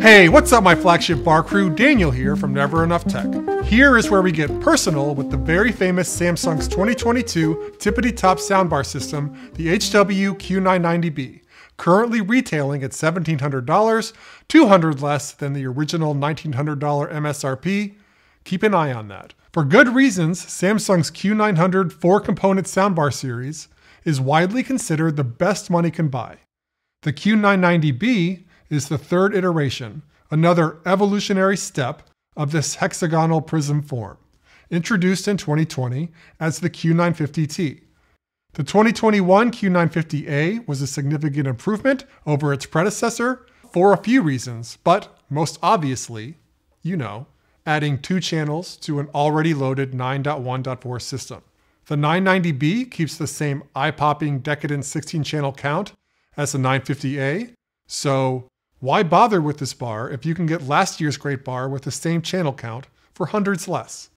Hey, what's up my flagship bar crew? Daniel here from Never Enough Tech. Here is where we get personal with the very famous Samsung's 2022 tippity-top soundbar system, the HW-Q990B, currently retailing at $1,700, $200 less than the original $1,900 MSRP. Keep an eye on that. For good reasons, Samsung's Q900 four-component soundbar series is widely considered the best money can buy. The Q990B is the third iteration, another evolutionary step of this hexagonal prism form, introduced in 2020 as the Q950T. The 2021 Q950A was a significant improvement over its predecessor for a few reasons, but most obviously, adding two channels to an already loaded 9.1.4 system. The 990B keeps the same eye-popping decadent 16-channel count as the 950A, so why bother with this bar if you can get last year's great bar with the same channel count for hundreds less?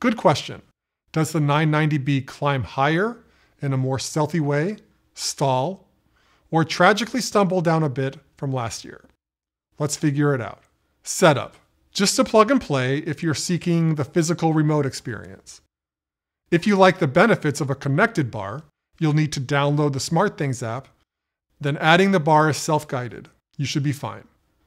Good question. Does the 990B climb higher in a more stealthy way, stall, or tragically stumble down a bit from last year? Let's figure it out. Setup. Just a plug and play if you're seeking the physical remote experience. If you like the benefits of a connected bar, you'll need to download the SmartThings app, then adding the bar is self-guided. You should be fine.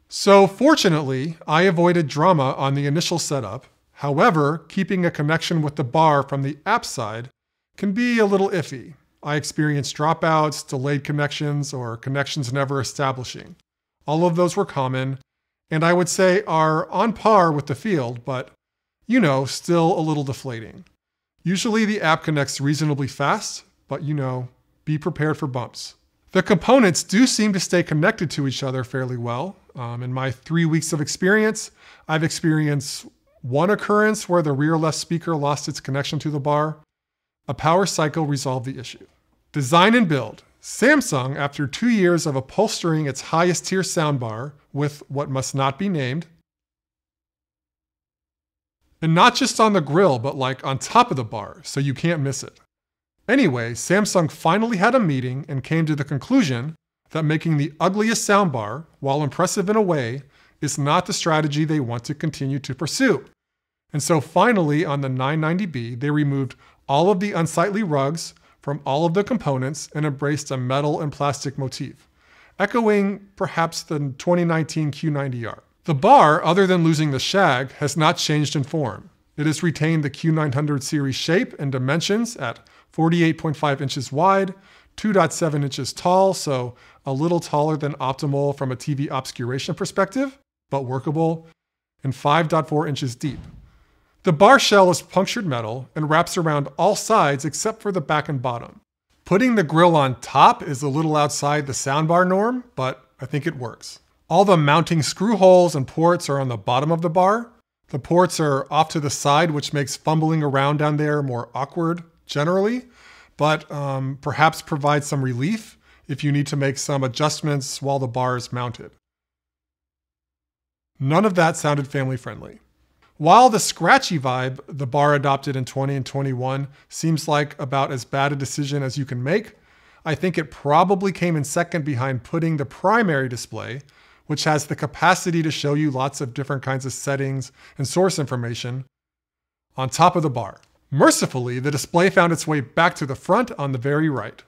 So fortunately, I avoided drama on the initial setup. However, keeping a connection with the bar from the app side can be a little iffy. I experienced dropouts, delayed connections, or connections never establishing. All of those were common, and I would say are on par with the field, but, still a little deflating. Usually the app connects reasonably fast, but be prepared for bumps. The components do seem to stay connected to each other fairly well. In my 3 weeks of experience, I've experienced one occurrence where the rear left speaker lost its connection to the bar. A power cycle resolved the issue. Design and build. Samsung, after 2 years of upholstering its highest tier soundbar with what must not be named, and not just on the grill, but like on top of the bar, so you can't miss it. Anyway, Samsung finally had a meeting and came to the conclusion that making the ugliest soundbar, while impressive in a way, is not the strategy they want to continue to pursue. And so finally, on the 990B, they removed all of the unsightly rugs from all of the components and embraced a metal and plastic motif, echoing perhaps the 2019 Q90R. The bar, other than losing the shag, has not changed in form. It has retained the Q900 series shape and dimensions at 48.5 inches wide, 2.7 inches tall, so a little taller than optimal from a TV obscuration perspective, but workable, and 5.4 inches deep. The bar shell is punctured metal and wraps around all sides except for the back and bottom. Putting the grill on top is a little outside the soundbar norm, but I think it works. All the mounting screw holes and ports are on the bottom of the bar. The ports are off to the side, which makes fumbling around down there more awkward generally, but perhaps provides some relief if you need to make some adjustments while the bar is mounted. None of that sounded family friendly. While the scratchy vibe the bar adopted in 20 and 21 seems like about as bad a decision as you can make, I think it probably came in second behind putting the primary display, which has the capacity to show you lots of different kinds of settings and source information, on top of the bar. Mercifully, the display found its way back to the front on the very right.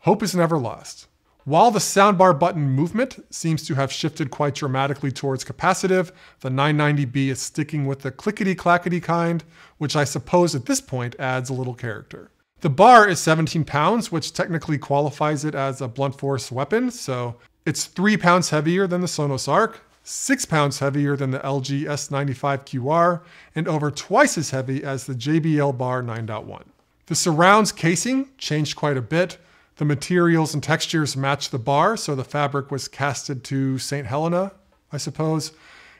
Hope is never lost. While the soundbar button movement seems to have shifted quite dramatically towards capacitive, the 990B is sticking with the clickety-clackety kind, which I suppose at this point adds a little character. The bar is 17 pounds, which technically qualifies it as a blunt force weapon, so it's 3 pounds heavier than the Sonos Arc, 6 pounds heavier than the LG S95QR, and over twice as heavy as the JBL Bar 9.1. The surrounds casing changed quite a bit. The materials and textures match the bar, so the fabric was casted to St. Helena, I suppose.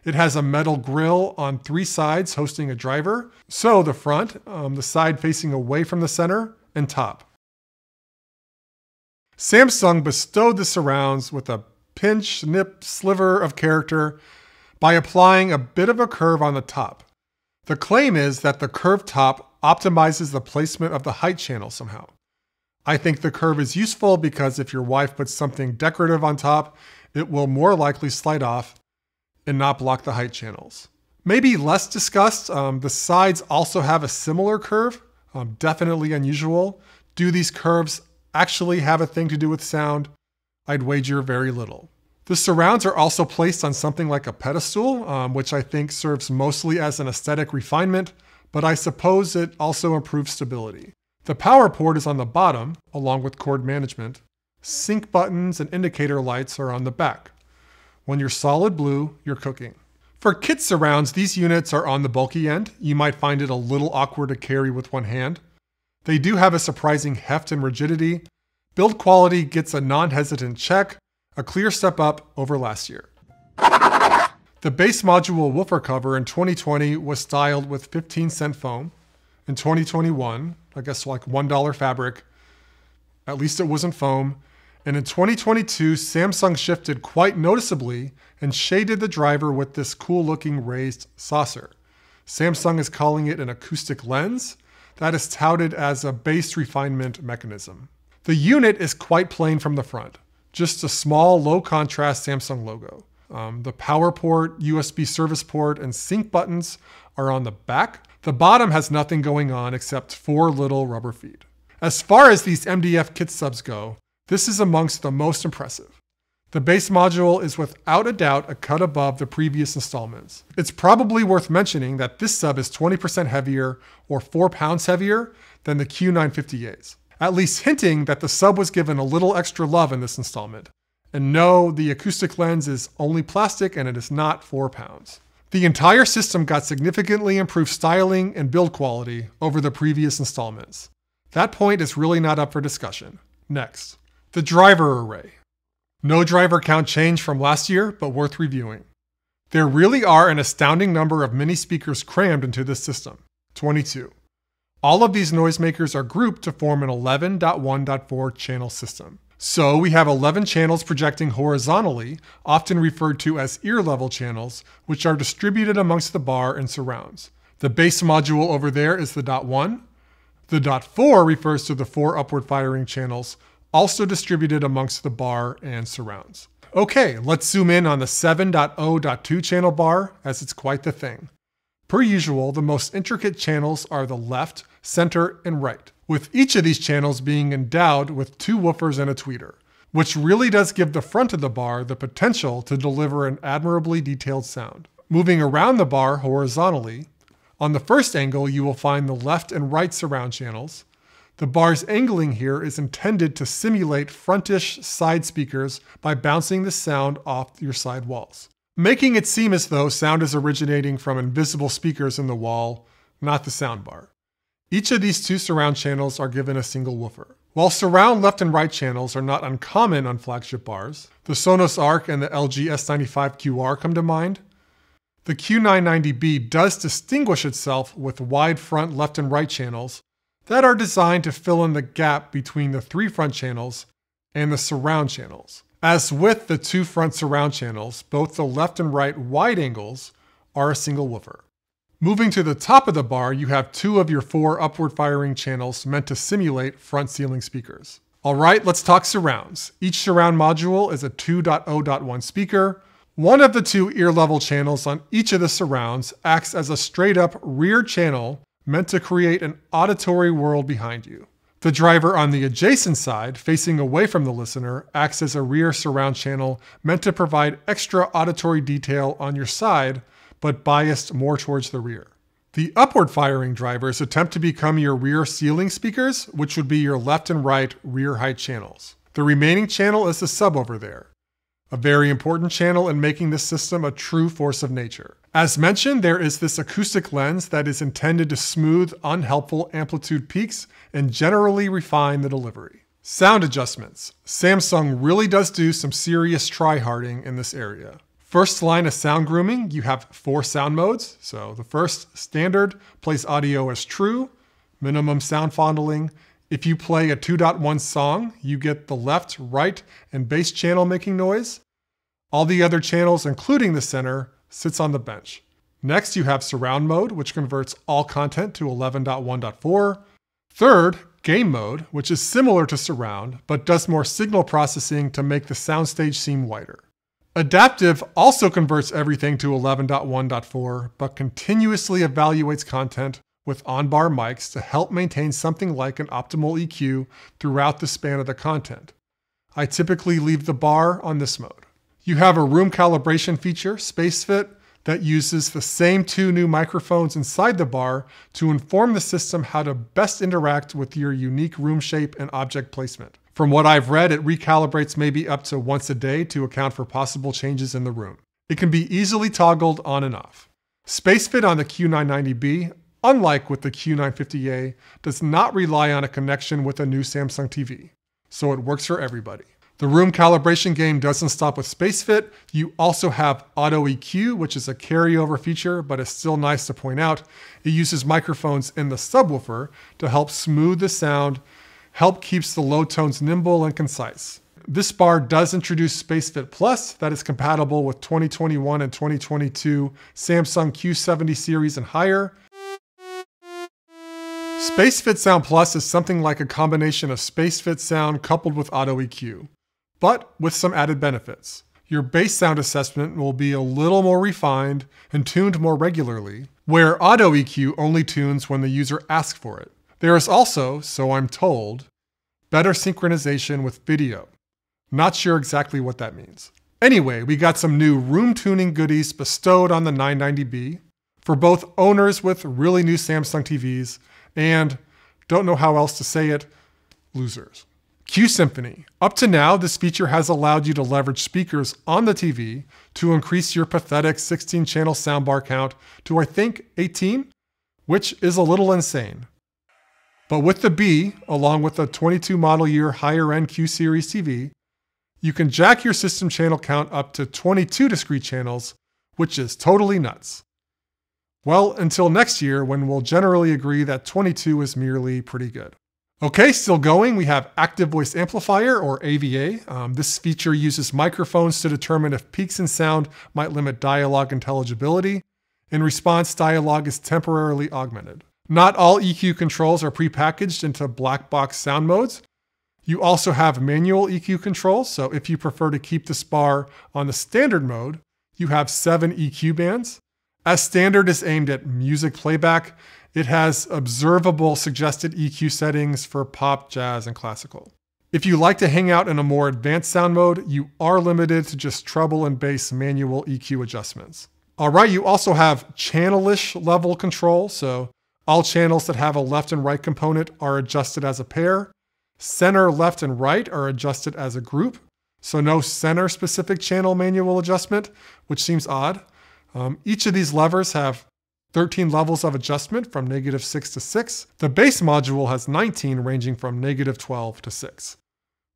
It has a metal grill on 3 sides hosting a driver, so the front, the side facing away from the center, and top. Samsung bestowed the surrounds with a pinch, nip, sliver of character by applying a bit of a curve on the top. The claim is that the curved top optimizes the placement of the height channel somehow. I think the curve is useful because if your wife puts something decorative on top, it will more likely slide off and not block the height channels. Maybe less discussed, the sides also have a similar curve, definitely unusual. Do these curves actually have a thing to do with sound? I'd wager very little. The surrounds are also placed on something like a pedestal, which I think serves mostly as an aesthetic refinement, but I suppose it also improves stability. The power port is on the bottom, along with cord management. Sync buttons and indicator lights are on the back. When you're solid blue, you're cooking. For kit surrounds, these units are on the bulky end. You might find it a little awkward to carry with one hand. They do have a surprising heft and rigidity. Build quality gets a non-hesitant check, a clear step up over last year. The base module woofer cover in 2020 was styled with 15-cent foam. In 2021, I guess like $1 fabric, at least it wasn't foam. And in 2022, Samsung shifted quite noticeably and shaded the driver with this cool looking raised saucer. Samsung is calling it an acoustic lens that is touted as a base refinement mechanism. The unit is quite plain from the front. Just a small, low-contrast Samsung logo. The power port, USB service port, and sync buttons are on the back. The bottom has nothing going on except four little rubber feet. As far as these MDF kit subs go, this is amongst the most impressive. The base module is without a doubt a cut above the previous installments. It's probably worth mentioning that this sub is 20% heavier, or 4 pounds heavier, than the Q950As. At least hinting that the sub was given a little extra love in this installment. And no, the acoustic lens is only plastic and it is not 4 pounds. The entire system got significantly improved styling and build quality over the previous installments. That point is really not up for discussion. Next, the driver array. No driver count change from last year, but worth reviewing. There really are an astounding number of mini speakers crammed into this system, 22. All of these noisemakers are grouped to form an 11.1.4 channel system. So we have 11 channels projecting horizontally, often referred to as ear-level channels, which are distributed amongst the bar and surrounds. The base module over there is the .1. The .4 refers to the four upward-firing channels, also distributed amongst the bar and surrounds. Okay, let's zoom in on the 7.0.2 channel bar, as it's quite the thing. Per usual, the most intricate channels are the left, center, and right, with each of these channels being endowed with two woofers and a tweeter, which really does give the front of the bar the potential to deliver an admirably detailed sound. Moving around the bar horizontally, on the first angle you will find the left and right surround channels. The bar's angling here is intended to simulate frontish side speakers by bouncing the sound off your side walls, making it seem as though sound is originating from invisible speakers in the wall, not the soundbar. Each of these two surround channels are given a single woofer. While surround left and right channels are not uncommon on flagship bars, the Sonos Arc and the LG S95QR come to mind. The Q990B does distinguish itself with wide front left and right channels that are designed to fill in the gap between the three front channels and the surround channels. As with the two front surround channels, both the left and right wide angles are a single woofer. Moving to the top of the bar, you have two of your four upward firing channels meant to simulate front ceiling speakers. All right, let's talk surrounds. Each surround module is a 2.0.1 speaker. One of the two ear level channels on each of the surrounds acts as a straight up rear channel meant to create an auditory world behind you. The driver on the adjacent side, facing away from the listener, acts as a rear surround channel meant to provide extra auditory detail on your side, but biased more towards the rear. The upward-firing drivers attempt to become your rear ceiling speakers, which would be your left and right rear height channels. The remaining channel is the sub over there, a very important channel in making this system a true force of nature. As mentioned, there is this acoustic lens that is intended to smooth unhelpful amplitude peaks and generally refine the delivery. Sound adjustments. Samsung really does do some serious try-harding in this area. First line of sound grooming, you have four sound modes. So the first, standard, plays audio as true, minimum sound fondling. If you play a 2.1 song, you get the left, right, and bass channel making noise. All the other channels, including the center, sits on the bench. Next, you have surround mode, which converts all content to 11.1.4. Third, game mode, which is similar to surround, but does more signal processing to make the soundstage seem wider. Adaptive also converts everything to 11.1.4, but continuously evaluates content with on-bar mics to help maintain something like an optimal EQ throughout the span of the content. I typically leave the bar on this mode. You have a room calibration feature, SpaceFit, that uses the same two new microphones inside the bar to inform the system how to best interact with your unique room shape and object placement. From what I've read, it recalibrates maybe up to once a day to account for possible changes in the room. It can be easily toggled on and off. SpaceFit on the Q990B, unlike with the Q950A, does not rely on a connection with a new Samsung TV, so it works for everybody. The room calibration game doesn't stop with SpaceFit. You also have Auto EQ, which is a carryover feature, but it's still nice to point out. It uses microphones in the subwoofer to help smooth the sound, help keeps the low tones nimble and concise. This bar does introduce SpaceFit Plus that is compatible with 2021 and 2022 Samsung Q70 series and higher. SpaceFit Sound Plus is something like a combination of SpaceFit sound coupled with Auto EQ, but with some added benefits. Your bass sound assessment will be a little more refined and tuned more regularly, where Auto EQ only tunes when the user asks for it. There is also, so I'm told, better synchronization with video. Not sure exactly what that means. Anyway, we got some new room tuning goodies bestowed on the 990B for both owners with really new Samsung TVs and, don't know how else to say it, losers. Q-Symphony. Up to now, this feature has allowed you to leverage speakers on the TV to increase your pathetic 16-channel soundbar count to, I think, 18, which is a little insane. But with the B, along with the 22 model year higher-end Q-Series TV, you can jack your system channel count up to 22 discrete channels, which is totally nuts. Well, until next year, when we'll generally agree that 22 is merely pretty good. Okay, still going, we have Active Voice Amplifier, or AVA. This feature uses microphones to determine if peaks in sound might limit dialogue intelligibility. In response, dialogue is temporarily augmented. Not all EQ controls are prepackaged into black box sound modes. You also have manual EQ controls, so if you prefer to keep this bar on the standard mode, you have 7 EQ bands. As standard is aimed at music playback, it has observable suggested EQ settings for pop, jazz, and classical. If you like to hang out in a more advanced sound mode, you are limited to just treble and bass manual EQ adjustments. All right, you also have channel-ish level control, so all channels that have a left and right component are adjusted as a pair. Center, left, and right are adjusted as a group, so no center-specific channel manual adjustment, which seems odd. Each of these levers have 13 levels of adjustment from -6 to 6. The bass module has 19 ranging from -12 to 6,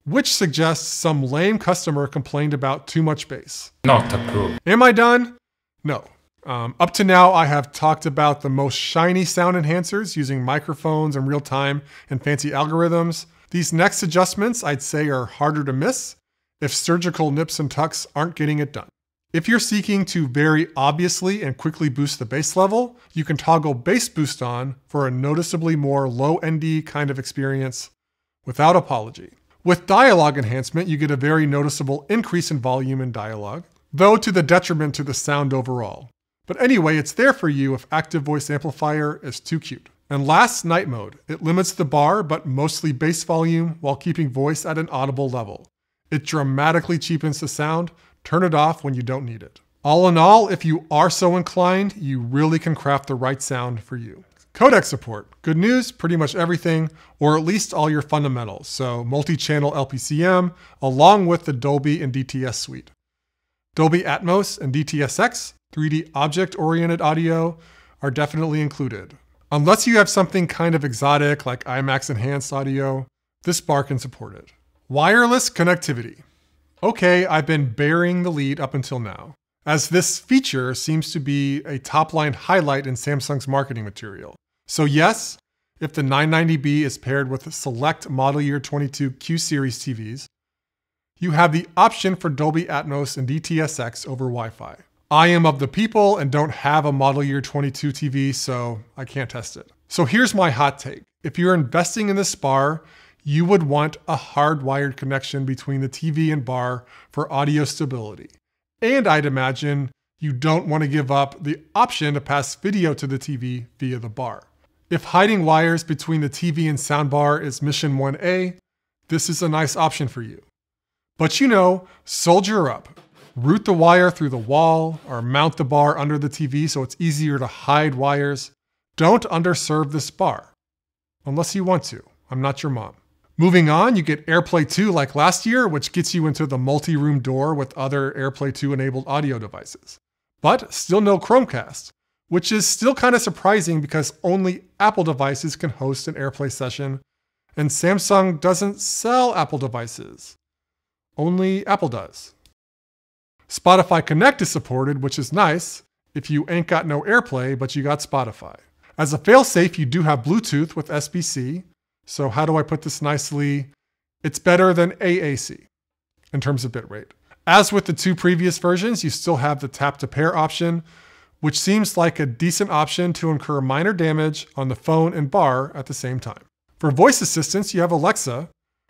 which suggests some lame customer complained about too much bass. Not approved. Am I done? No. Up to now, I have talked about the most shiny sound enhancers using microphones and real time and fancy algorithms. These next adjustments I'd say are harder to miss if surgical nips and tucks aren't getting it done. If you're seeking to very obviously and quickly boost the bass level, you can toggle bass boost on for a noticeably more low-endy kind of experience without apology. With dialogue enhancement, you get a very noticeable increase in volume and dialogue, though to the detriment to the sound overall. But anyway, it's there for you if Active Voice Amplifier is too cute. And last, night mode. It limits the bar, but mostly bass volume while keeping voice at an audible level. It dramatically cheapens the sound. Turn it off when you don't need it. All in all, if you are so inclined, you really can craft the right sound for you. Codec support. Good news, pretty much everything, or at least all your fundamentals. So multi-channel LPCM, along with the Dolby and DTS suite. Dolby Atmos and DTS-X, 3D object-oriented audio, are definitely included. Unless you have something kind of exotic like IMAX enhanced audio, this bar can support it. Wireless connectivity. Okay, I've been bearing the lead up until now, as this feature seems to be a top-line highlight in Samsung's marketing material. So yes, if the 990B is paired with select model year 22 Q-Series TVs, you have the option for Dolby Atmos and DTS-X over Wi-Fi. I am of the people and don't have a model year 22 TV, so I can't test it. So here's my hot take. If you're investing in this bar, you would want a hardwired connection between the TV and bar for audio stability. And I'd imagine you don't want to give up the option to pass video to the TV via the bar. If hiding wires between the TV and soundbar is mission 1A, this is a nice option for you. But you know, soldier up. Route the wire through the wall or mount the bar under the TV so it's easier to hide wires. Don't underserve this bar. Unless you want to. I'm not your mom. Moving on, you get AirPlay 2 like last year, which gets you into the multi-room door with other AirPlay 2 enabled audio devices. But still no Chromecast, which is still kind of surprising because only Apple devices can host an AirPlay session, and Samsung doesn't sell Apple devices. Only Apple does. Spotify Connect is supported, which is nice if you ain't got no AirPlay, but you got Spotify. As a failsafe, you do have Bluetooth with SBC. So how do I put this nicely? It's better than AAC in terms of bitrate. As with the two previous versions, you still have the tap to pair option, which seems like a decent option to incur minor damage on the phone and bar at the same time. For voice assistance, you have Alexa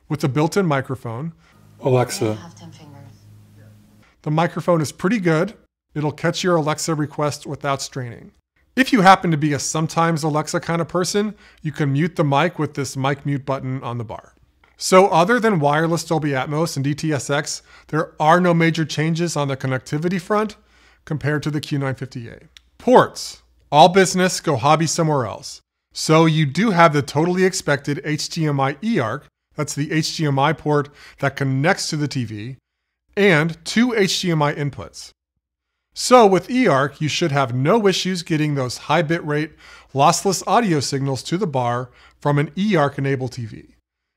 with a built-in microphone. Alexa. I have 10 fingers. The microphone is pretty good. It'll catch your Alexa request without straining. If you happen to be a sometimes Alexa kind of person, you can mute the mic with this mic mute button on the bar. So other than wireless Dolby Atmos and DTS-X, there are no major changes on the connectivity front compared to the Q950A. Ports. All business, go hobby somewhere else. So you do have the totally expected HDMI eARC, that's the HDMI port that connects to the TV, and two HDMI inputs. So with eARC, you should have no issues getting those high bitrate, lossless audio signals to the bar from an eARC-enabled TV.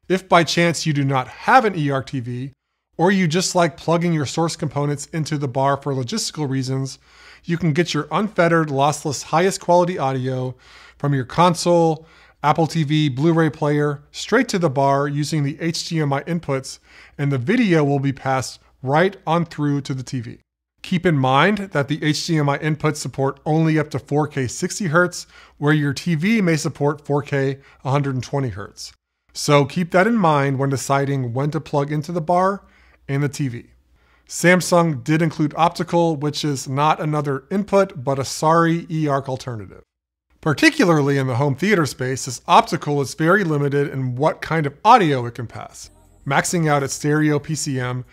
If by chance you do not have an eARC TV, or you just like plugging your source components into the bar for logistical reasons, you can get your unfettered, lossless, highest quality audio from your console, Apple TV, Blu-ray player, straight to the bar using the HDMI inputs, and the video will be passed right on through to the TV. Keep in mind that the HDMI inputs support only up to 4K 60 Hz, where your TV may support 4K 120 Hz. So keep that in mind when deciding when to plug into the bar and the TV. Samsung did include optical, which is not another input, but a sorry eARC alternative. Particularly in the home theater space, this optical is very limited in what kind of audio it can pass, maxing out at stereo PCM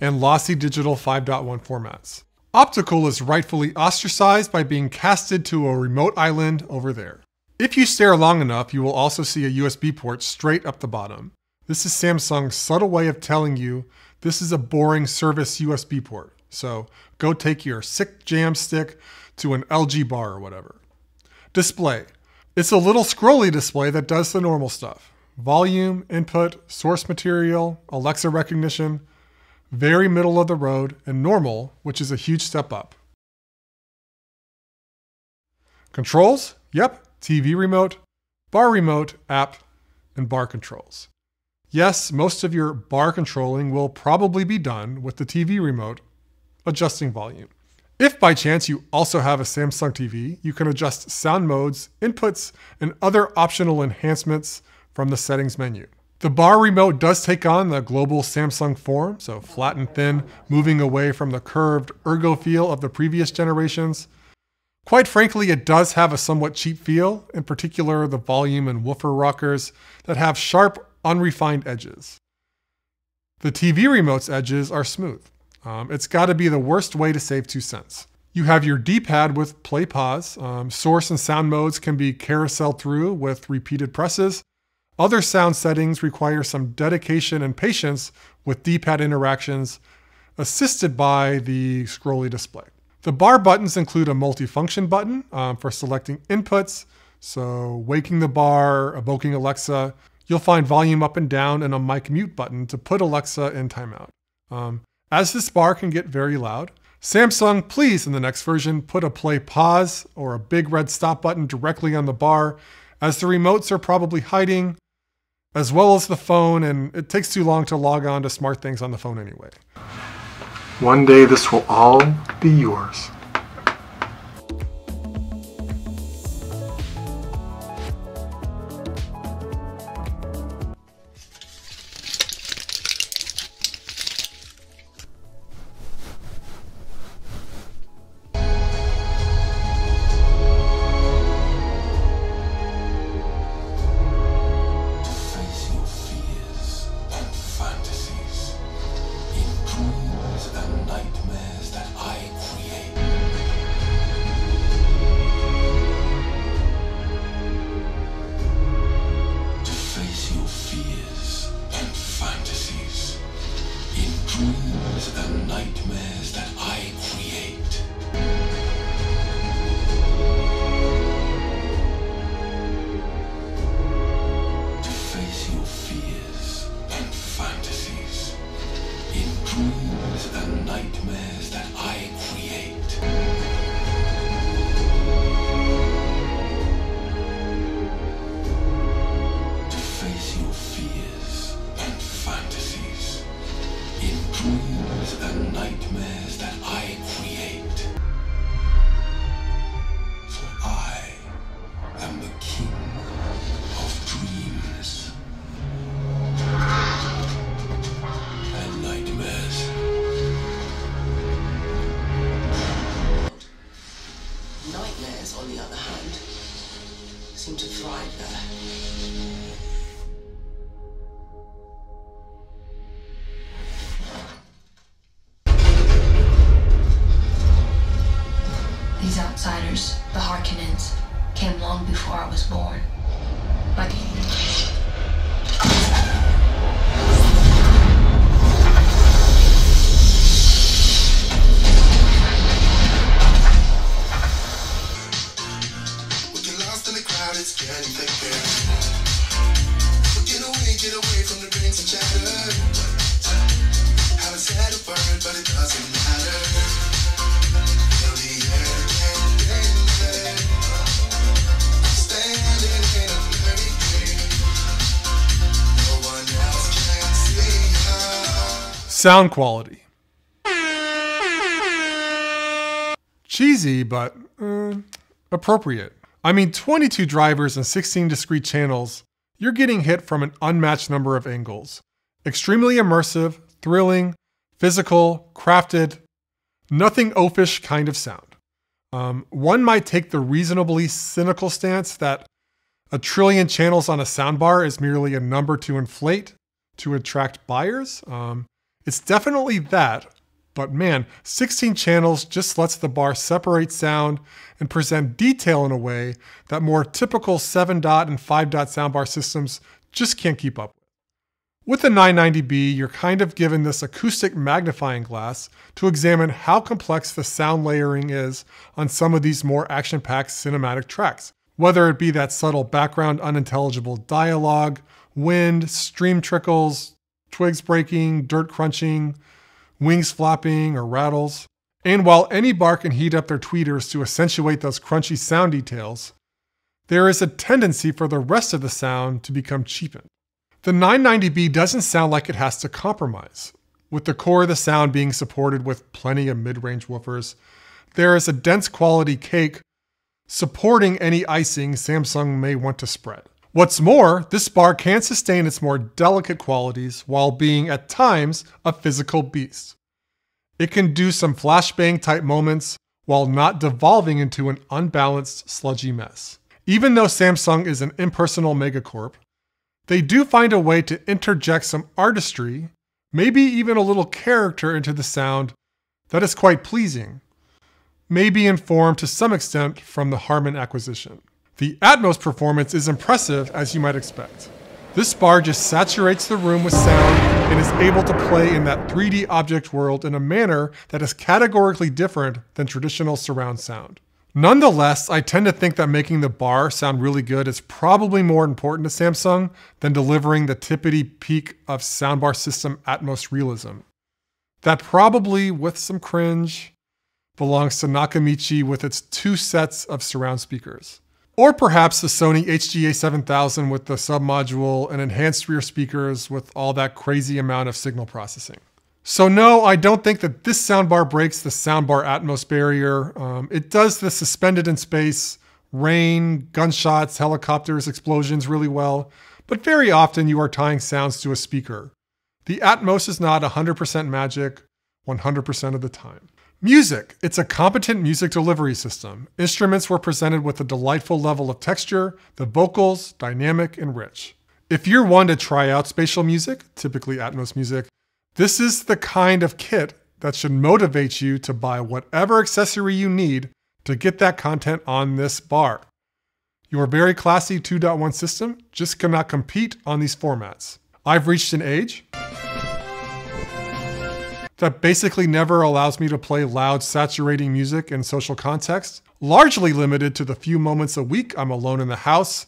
and lossy digital 5.1 formats. Optical is rightfully ostracized by being casted to a remote island over there. If you stare long enough, you will also see a USB port straight up the bottom. This is Samsung's subtle way of telling you this is a boring service USB port, so go take your sick jam stick to an LG bar or whatever. Display. It's a little scrolly display that does the normal stuff. Volume, input, source material, Alexa recognition, very middle of the road, and normal, which is a huge step up. Controls? Yep, TV remote, bar remote, app, and bar controls. Yes, most of your bar controlling will probably be done with the TV remote, adjusting volume. If by chance you also have a Samsung TV, you can adjust sound modes, inputs, and other optional enhancements from the settings menu. The bar remote does take on the global Samsung form, so flat and thin, moving away from the curved ergo feel of the previous generations. Quite frankly, it does have a somewhat cheap feel, in particular the volume and woofer rockers that have sharp, unrefined edges. The TV remote's edges are smooth. It's gotta be the worst way to save 2 cents. You have your D-pad with play pause. Source and sound modes can be carousel through with repeated presses. Other sound settings require some dedication and patience with D-pad interactions, assisted by the scrolly display. The bar buttons include a multifunction button for selecting inputs, so waking the bar, evoking Alexa. You'll find volume up and down and a mic mute button to put Alexa in timeout. As this bar can get very loud, Samsung, please, in the next version, put a play pause or a big red stop button directly on the bar, as the remotes are probably hiding, as well as the phone, and it takes too long to log on to SmartThings on the phone anyway. One day this will all be yours. speakers, on the other hand, seem to thrive there. These outsiders, the Harkonnens, came long before I was born. But it's getting thicker. But get away from the rings and chatter. Haven't said a word, but it doesn't matter. Fill the air again, then. Standing in a blurry dream. No one else can see her. Sound quality. Cheesy, but appropriate. I mean, 22 drivers and 16 discrete channels, you're getting hit from an unmatched number of angles. Extremely immersive, thrilling, physical, crafted, nothing oafish kind of sound. One might take the reasonably cynical stance that a trillion channels on a soundbar is merely a number to inflate to attract buyers. It's definitely that. But man, 16 channels just lets the bar separate sound and present detail in a way that more typical 7-dot and 5-dot soundbar systems just can't keep up with. With the 990B, you're kind of given this acoustic magnifying glass to examine how complex the sound layering is on some of these more action-packed cinematic tracks, whether it be that subtle background unintelligible dialogue, wind, stream trickles, twigs breaking, dirt crunching, wings flapping or rattles. And while any bar can heat up their tweeters to accentuate those crunchy sound details, there is a tendency for the rest of the sound to become cheapened. The 990B doesn't sound like it has to compromise. With the core of the sound being supported with plenty of mid-range woofers, there is a dense quality cake supporting any icing Samsung may want to spread. What's more, this bar can sustain its more delicate qualities while being, at times, a physical beast. It can do some flashbang type moments while not devolving into an unbalanced, sludgy mess. Even though Samsung is an impersonal megacorp, they do find a way to interject some artistry, maybe even a little character into the sound that is quite pleasing, maybe informed to some extent from the Harman acquisition. The Atmos performance is impressive, as you might expect. This bar just saturates the room with sound and is able to play in that 3D object world in a manner that is categorically different than traditional surround sound. Nonetheless, I tend to think that making the bar sound really good is probably more important to Samsung than delivering the tippity peak of soundbar system Atmos realism. That probably, with some cringe, belongs to Nakamichi with its 2 sets of surround speakers. Or perhaps the Sony HGA-7000 with the submodule and enhanced rear speakers with all that crazy amount of signal processing. So no, I don't think that this soundbar breaks the soundbar Atmos barrier. It does the suspended in space, rain, gunshots, helicopters, explosions really well, but very often you are tying sounds to a speaker. The Atmos is not 100% magic 100% of the time. Music. It's a competent music delivery system. Instruments were presented with a delightful level of texture, the vocals, dynamic, and rich. If you're one to try out spatial music, typically Atmos music, this is the kind of kit that should motivate you to buy whatever accessory you need to get that content on this bar. Your very classy 2.1 system just cannot compete on these formats. I've reached an age that basically never allows me to play loud, saturating music in social context, largely limited to the few moments a week I'm alone in the house.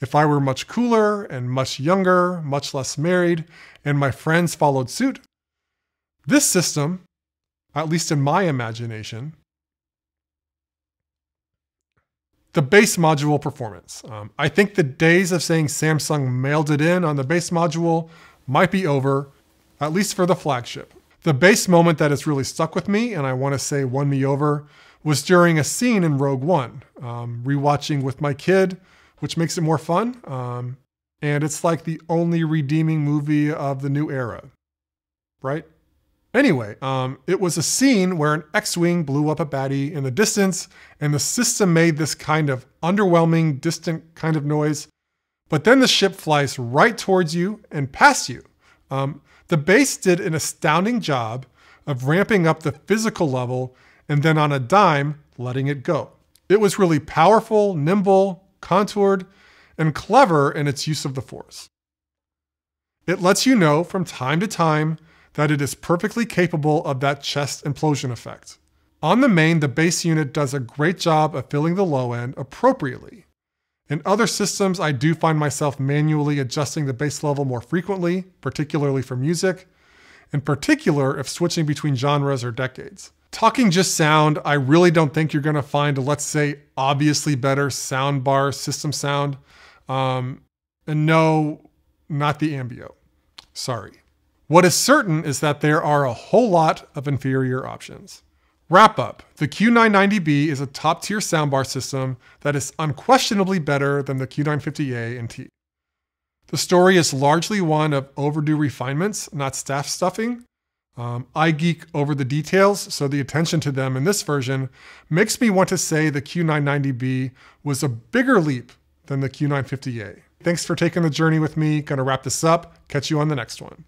If I were much cooler and much younger, much less married, and my friends followed suit, this system, at least in my imagination, the base module performance. I think the days of saying Samsung mailed it in on the base module might be over, at least for the flagship. The bass moment that has really stuck with me, and I want to say won me over, was during a scene in Rogue One, rewatching with my kid, which makes it more fun, and it's like the only redeeming movie of the new era, right? Anyway, it was a scene where an X-Wing blew up a baddie in the distance, and the system made this kind of underwhelming, distant kind of noise. But then the ship flies right towards you and past you. The bass did an astounding job of ramping up the physical level and then on a dime, letting it go. It was really powerful, nimble, contoured, and clever in its use of the force. It lets you know from time to time that it is perfectly capable of that chest implosion effect. On the main, the bass unit does a great job of filling the low end appropriately. In other systems, I do find myself manually adjusting the bass level more frequently, particularly for music, in particular if switching between genres or decades. Talking just sound, I really don't think you're gonna find a, let's say, obviously better soundbar system sound. And no, not the Ambio, sorry. What is certain is that there are a whole lot of inferior options. Wrap up, the Q990B is a top tier soundbar system that is unquestionably better than the Q950A and T. The story is largely one of overdue refinements, not staff stuffing. I geek over the details, so the attention to them in this version makes me want to say the Q990B was a bigger leap than the Q950A. Thanks for taking the journey with me. Gonna wrap this up. Catch you on the next one.